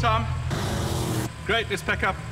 time. Great, let's pack up.